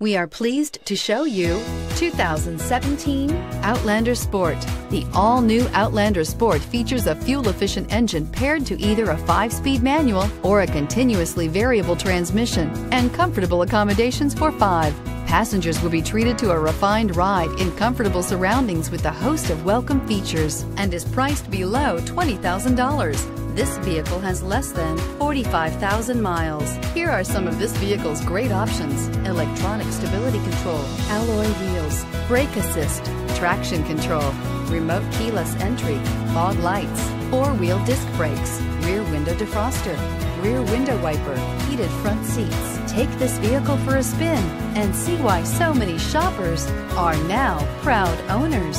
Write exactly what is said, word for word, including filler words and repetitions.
We are pleased to show you two thousand seventeen Outlander Sport. The all-new Outlander Sport features a fuel-efficient engine paired to either a five-speed manual or a continuously variable transmission, and comfortable accommodations for five. Passengers will be treated to a refined ride in comfortable surroundings with a host of welcome features, and is priced below twenty thousand dollars. This vehicle has less than forty-five thousand miles. Here are some of this vehicle's great options: electronic stability control, alloy wheels, brake assist, traction control, remote keyless entry, fog lights, four-wheel disc brakes, rear window defroster, rear window wiper, heated front seats. Take this vehicle for a spin and see why so many shoppers are now proud owners.